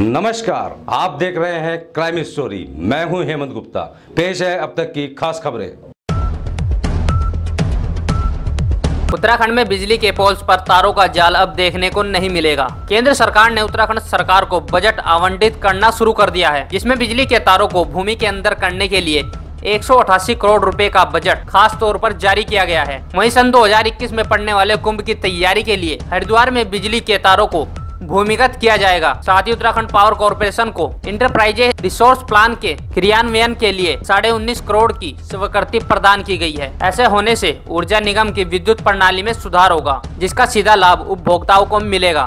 नमस्कार, आप देख रहे हैं क्राइम स्टोरी। मैं हूं हेमंत गुप्ता। पेश है अब तक की खास खबरें। उत्तराखंड में बिजली के पोल्स पर तारों का जाल अब देखने को नहीं मिलेगा। केंद्र सरकार ने उत्तराखंड सरकार को बजट आवंटित करना शुरू कर दिया है, जिसमें बिजली के तारों को भूमि के अंदर करने के लिए 188 करोड़ रुपए का बजट खास तौर पर जारी किया गया है। वहीं सन 2021 में पड़ने वाले कुम्भ की तैयारी के लिए हरिद्वार में बिजली के तारों को भूमिगत किया जाएगा। साथ ही उत्तराखंड पावर कॉरपोरेशन को इंटरप्राइजेज रिसोर्स प्लान के क्रियान्वयन के लिए 19.5 करोड़ की स्वीकृति प्रदान की गई है। ऐसे होने से ऊर्जा निगम की विद्युत प्रणाली में सुधार होगा, जिसका सीधा लाभ उपभोक्ताओं को मिलेगा।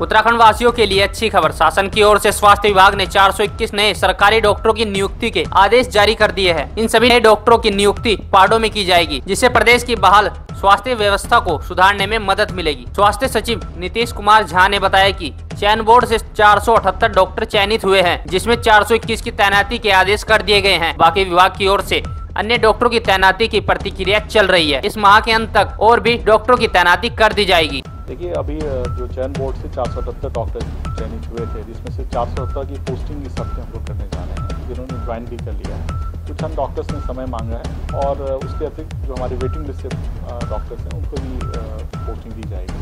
उत्तराखंड वासियों के लिए अच्छी खबर। शासन की ओर से स्वास्थ्य विभाग ने 421 नए सरकारी डॉक्टरों की नियुक्ति के आदेश जारी कर दिए हैं। इन सभी नए डॉक्टरों की नियुक्ति पार्डों में की जाएगी, जिससे प्रदेश की बहाल स्वास्थ्य व्यवस्था को सुधारने में मदद मिलेगी। स्वास्थ्य सचिव नीतीश कुमार झा ने बताया कि चयन बोर्ड से 478 डॉक्टर चयनित हुए हैं, जिसमें 421 की तैनाती के आदेश कर दिए गए हैं। बाकी विभाग की ओर से अन्य डॉक्टरों की तैनाती की प्रतिक्रिया चल रही है। इस माह के अंत तक और भी डॉक्टरों की तैनाती कर दी जाएगी। देखिए, अभी जो चयन बोर्ड से 477 डॉक्टर चयनित हुए थे, जिसमें से 477 की पोस्टिंग इस हफ्ते हम लोग करने जा रहे हैं, जिन्होंने ज्वाइन भी कर लिया है। कुछ हम डॉक्टर्स ने समय मांगा है और उसके अतिरिक्त जो हमारी वेटिंग लिस्ट से डॉक्टर्स हैं उनको भी पोस्टिंग दी जाएगी।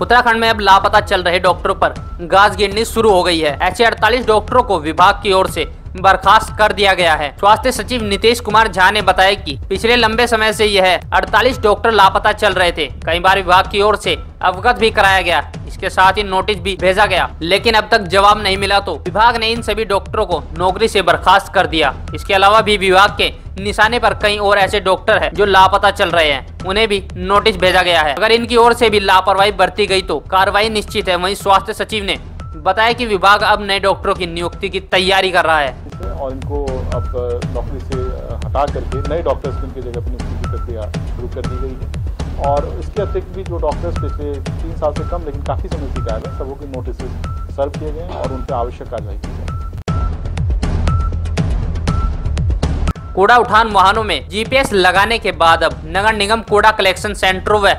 उत्तराखंड में अब लापता चल रहे डॉक्टरों पर गाज गिरनी शुरू हो गई है। ऐसे 48 डॉक्टरों को विभाग की ओर से बर्खास्त कर दिया गया है। स्वास्थ्य सचिव नीतीश कुमार झा ने बताया कि पिछले लंबे समय से यह 48 डॉक्टर लापता चल रहे थे। कई बार विभाग की ओर से अवगत भी कराया गया, इसके साथ ही नोटिस भी भेजा गया, लेकिन अब तक जवाब नहीं मिला तो विभाग ने इन सभी डॉक्टरों को नौकरी से बर्खास्त कर दिया। इसके अलावा भी विभाग के निशाने पर कई और ऐसे डॉक्टर हैं जो लापता चल रहे हैं, उन्हें भी नोटिस भेजा गया है। अगर इनकी ओर से भी लापरवाही बरती गई तो कार्रवाई निश्चित है। वहीं स्वास्थ्य सचिव ने बताया कि विभाग अब नए डॉक्टरों की नियुक्ति की तैयारी कर रहा है और इनको अब नौकरी से हटा करके नए डॉक्टर्स की जगह पर नियुक्ति की प्रक्रिया शुरू कर दी गई है। और इसके अतिरिक्त भी जो डॉक्टर्स पिछले 3 साल से कम लेकिन काफ़ी समय से गायब है, सबों के नोटिस सर्व किए गए हैं और उन पर आवश्यक कार्रवाई की जाएगी। कूड़ा उठान वाहनों में GPS लगाने के बाद अब नगर निगम कूड़ा कलेक्शन सेंटरों व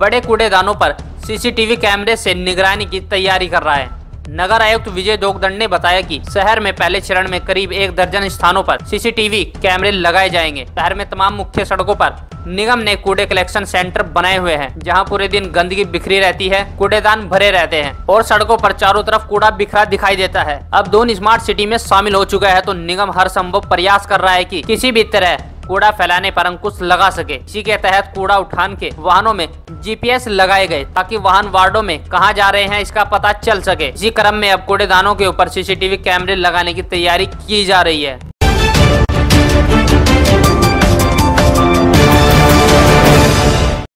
बड़े कूड़ेदानों पर CCTV कैमरे से निगरानी की तैयारी कर रहा है। नगर आयुक्त विजय दोगदंड ने बताया कि शहर में पहले चरण में करीब 1 दर्जन स्थानों पर CCTV कैमरे लगाए जाएंगे। शहर में तमाम मुख्य सड़कों पर निगम ने कूड़े कलेक्शन सेंटर बनाए हुए हैं, जहां पूरे दिन गंदगी बिखरी रहती है, कूड़ेदान भरे रहते हैं और सड़कों पर चारों तरफ कूड़ा बिखरा दिखाई देता है। अब दून स्मार्ट सिटी में शामिल हो चुका है तो निगम हर संभव प्रयास कर रहा है कि किसी भी तरह कूड़ा फैलाने पर अंकुश लगा सके। इसी के तहत कूड़ा उठान के वाहनों में GPS लगाए गए ताकि वाहन वार्डों में कहां जा रहे हैं इसका पता चल सके। इसी क्रम में अब कूड़ेदानों के ऊपर CCTV कैमरे लगाने की तैयारी की जा रही है।